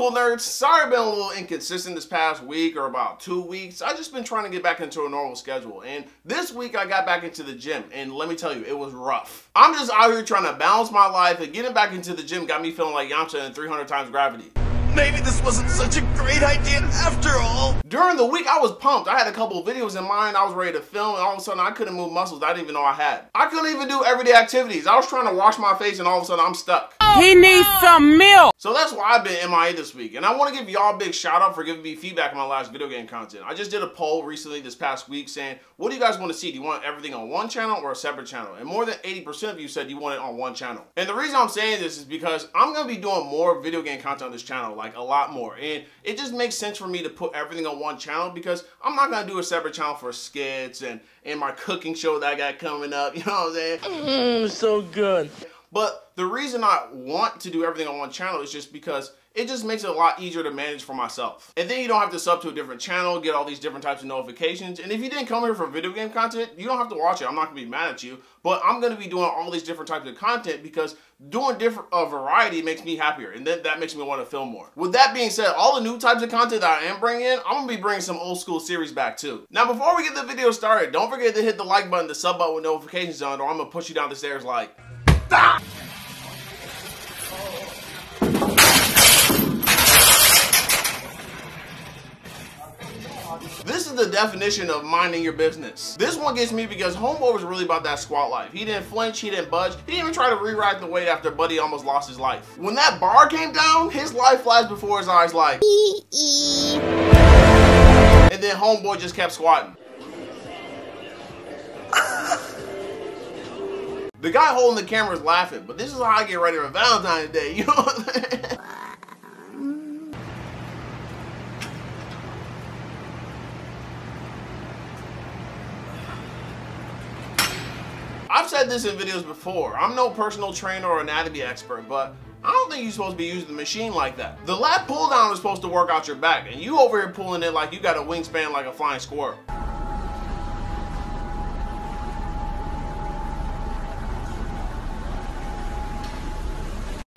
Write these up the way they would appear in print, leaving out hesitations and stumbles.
cool nerds? Sorry I've been a little inconsistent this past week or about 2 weeks. I've just been trying to get back into a normal schedule, and this week I got back into the gym, and let me tell you, it was rough. I'm just out here trying to balance my life, and getting back into the gym got me feeling like Yamcha in 300 times gravity. Maybe this wasn't such a great idea after all. During the week, I was pumped. I had a couple of videos in mind. I was ready to film, and all of a sudden, I couldn't move muscles I didn't even know I had. I couldn't even do everyday activities. I was trying to wash my face, and all of a sudden, I'm stuck. He needs some milk. So that's why I've been MIA this week, and I want to give y'all a big shout out for giving me feedback on my last video game content. I just did a poll recently this past week saying, what do you guys want to see? Do you want everything on one channel or a separate channel? And more than 80% of you said you want it on one channel. And the reason I'm saying this is because I'm going to be doing more video game content on this channel, like a lot more, and it just makes sense for me to put everything on one channel because I'm not going to do a separate channel for skits and my cooking show that I got coming up, you know what I'm saying? So good. But the reason I want to do everything on one channel is just because it just makes it a lot easier to manage for myself. And then you don't have to sub to a different channel, get all these different types of notifications. And if you didn't come here for video game content, you don't have to watch it. I'm not gonna be mad at you, but I'm gonna be doing all these different types of content because doing different variety makes me happier, and that makes me want to film more. With that being said, all the new types of content that I am bringing in, I'm gonna be bringing some old school series back too. Now, before we get the video started, don't forget to hit the like button, the sub button with notifications on, or I'm gonna push you down the stairs like. Ah! This is the definition of minding your business. This one gets me because Homeboy was really about that squat life. He didn't flinch, he didn't budge, he didn't even try to rewrite the weight after Buddy almost lost his life. When that bar came down, his life flashed before his eyes like and then Homeboy just kept squatting. The guy holding the camera is laughing, but this is how I get ready for Valentine's Day, you know what I'm saying? I've said this in videos before, I'm no personal trainer or anatomy expert, but I don't think you're supposed to be using the machine like that. The lat pull down is supposed to work out your back, and you over here pulling it like you got a wingspan like a flying squirrel.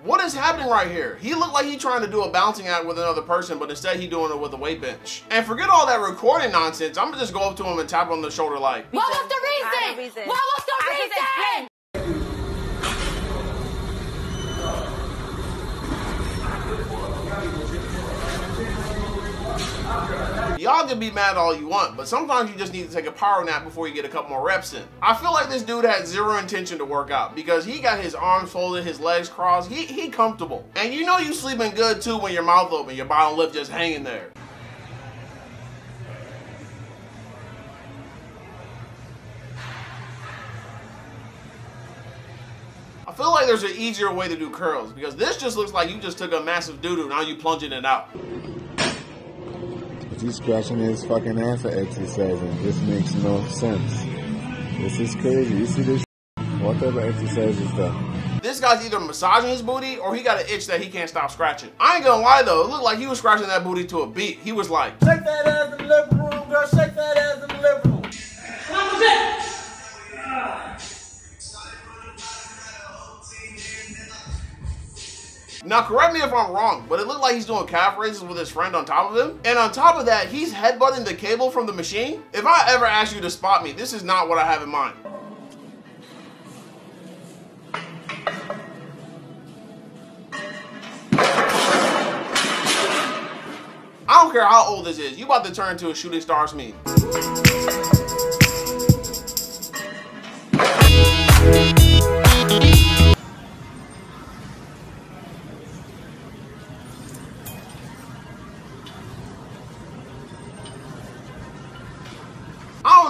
What is happening right here? He looked like he trying to do a bouncing act with another person, but instead he doing it with a weight bench. And forget all that recording nonsense, I'm gonna just go up to him and tap him on the shoulder like, what was the reason? What was the reason? Y'all can be mad all you want, but sometimes you just need to take a power nap before you get a couple more reps in. I feel like this dude had zero intention to work out because he got his arms folded, his legs crossed, he comfortable. And you know you sleeping good too when your mouth open, your bottom lip just hanging there. I feel like there's an easier way to do curls because this just looks like you just took a massive doo-doo, now you plunging it out. He's scratching his fucking ass for exercising. This makes no sense. This is crazy. You see this? What type of exercise is that? This guy's either massaging his booty or he got an itch that he can't stop scratching. I ain't gonna lie though, it looked like he was scratching that booty to a beat. He was like, shake that ass in the living room, girl, shake that ass in the living room. What was it? Now, correct me if I'm wrong, but it looked like he's doing calf raises with his friend on top of him. And on top of that, he's headbutting the cable from the machine. If I ever ask you to spot me, this is not what I have in mind. I don't care how old this is, you about to turn into a shooting stars meme.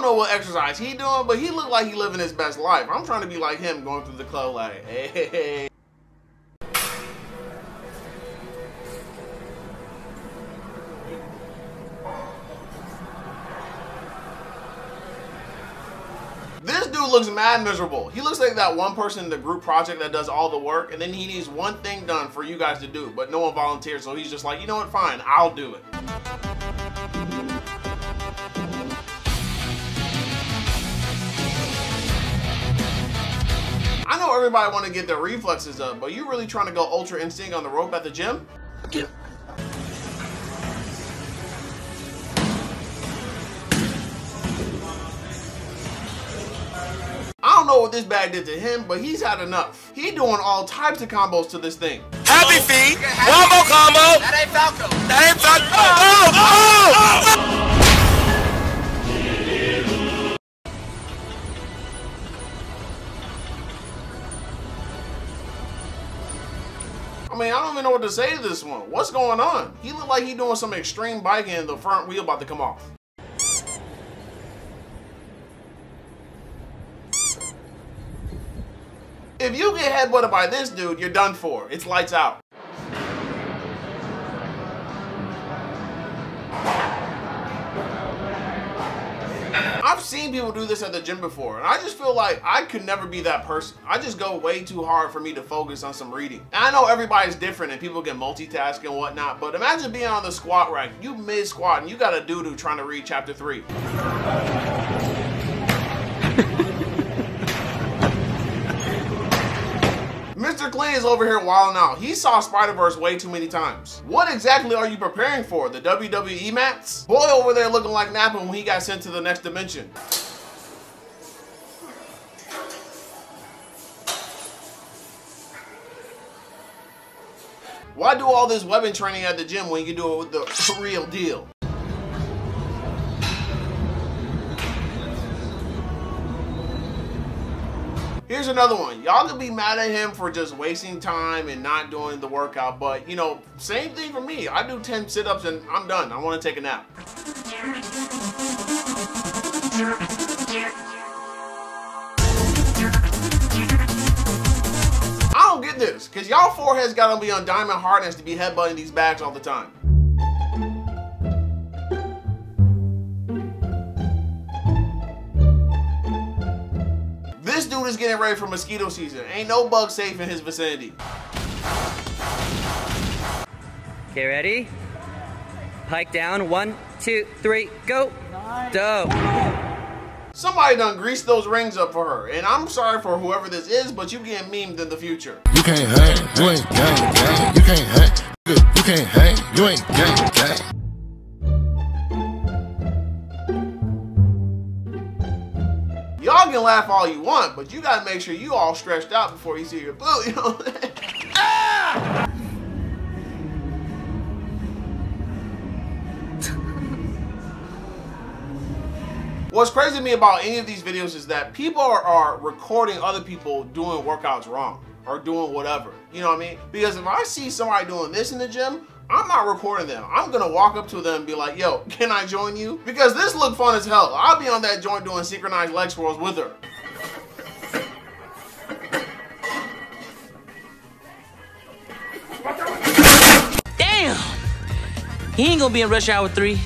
What exercise he doing, but he looked like he living his best life. I'm trying to be like him going through the club like, hey. This dude looks mad miserable. He looks like that one person in the group project that does all the work, and then he needs one thing done for you guys to do, but no one volunteers, so he's just like, you know what, fine, I'll do it. I know everybody want to get their reflexes up, but you really trying to go Ultra Instinct on the rope at the gym? know what this bag did to him, but he's had enough. He doing all types of combos to this thing. Happy feet, one more combo. That ain't Falco. That ain't Falco. Oh, oh, oh, oh. I mean, I don't even know what to say to this one. What's going on? He looked like he doing some extreme biking and the front wheel about to come off. If you get headbutted by this dude, you're done for. It's lights out. I've seen people do this at the gym before, and I just feel like I could never be that person. I just go way too hard for me to focus on some reading. And I know everybody's different and people can multitask and whatnot, but imagine being on the squat rack. You mid-squat and you got a doo-doo trying to read chapter 3. Mr. Clean is over here wilding out. He saw Spider-Verse way too many times. What exactly are you preparing for? The WWE mats? Boy over there looking like Nappa when he got sent to the next dimension. Why do all this weapon training at the gym when you can do it with the real deal? Here's another one. Y'all could be mad at him for just wasting time and not doing the workout, but you know, same thing for me. I do 10 sit-ups and I'm done. I want to take a nap. I don't get this, because y'all foreheads gotta be on diamond hardness to be headbutting these bags all the time. Is getting ready for mosquito season. Ain't no bug safe in his vicinity. Okay, ready? Pike down. 1, 2, 3, go. Nice. Dope. Somebody done greased those rings up for her, and I'm sorry for whoever this is, but you getting memed in the future. You can't hang, you ain't gang, gang. You can't hang, you can't hang, you ain't gang, gang. Y'all can laugh all you want, but you gotta make sure you all stretched out before you see your boo, you know what I'm saying? Ah! What's crazy to me about any of these videos is that people are recording other people doing workouts wrong or doing whatever, you know what I mean? Because if I see somebody doing this in the gym, I'm not recording them. I'm gonna walk up to them and be like, yo, can I join you? Because this looked fun as hell. I'll be on that joint doing synchronized leg swirls with her. Damn! He ain't gonna be in Rush Hour 3.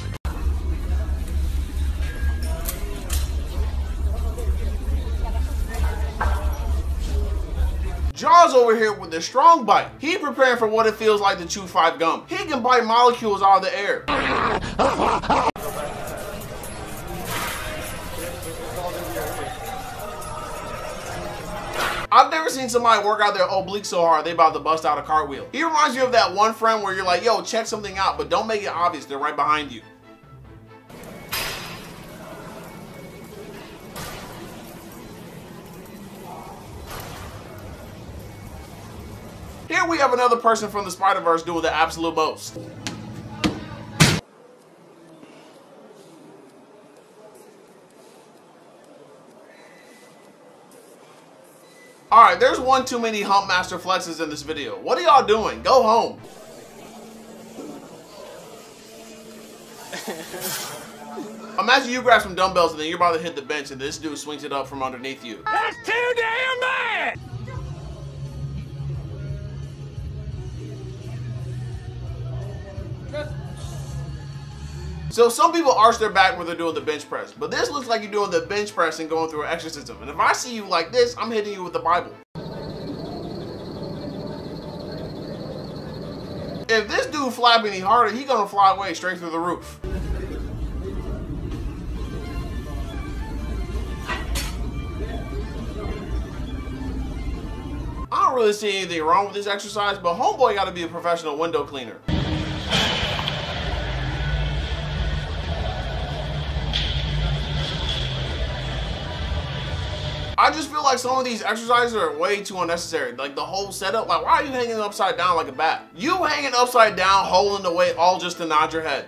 Jaws over here with the strong bite. He preparing for what it feels like to chew 5 gum. He can bite molecules out of the air. I've never seen somebody work out their oblique so hard they about to bust out a cartwheel. He reminds you of that one friend where you're like, yo, check something out, but don't make it obvious, they're right behind you. Here we have another person from the Spider-Verse doing the absolute most. Alright, there's one too many Hump Master flexes in this video. What are y'all doing? Go home. Imagine you grab some dumbbells and then you're about to hit the bench and this dude swings it up from underneath you. That's too damn bad! So some people arch their back when they're doing the bench press, but this looks like you're doing the bench press and going through an exorcism. And if I see you like this, I'm hitting you with the Bible. If this dude flap any harder, he gonna fly away straight through the roof. I don't really see anything wrong with this exercise, but homeboy gotta be a professional window cleaner. I just feel like some of these exercises are way too unnecessary. Like the whole setup, like why are you hanging upside down like a bat? You hanging upside down, holding the weight, all just to nod your head.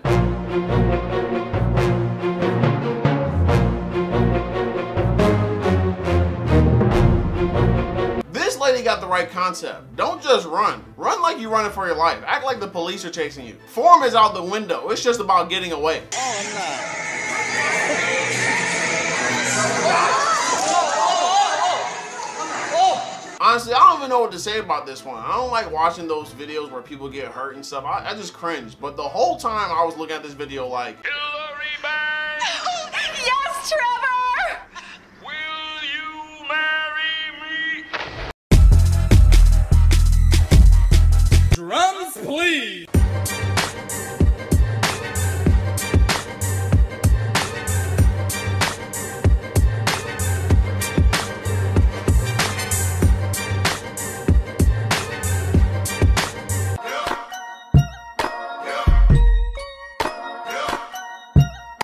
This lady got the right concept. Don't just run. Run like you're running for your life. Act like the police are chasing you. Form is out the window. It's just about getting away. Oh, no. Honestly, I don't even know what to say about this one. I don't like watching those videos where people get hurt and stuff. I just cringe. But the whole time I was looking at this video like, ew.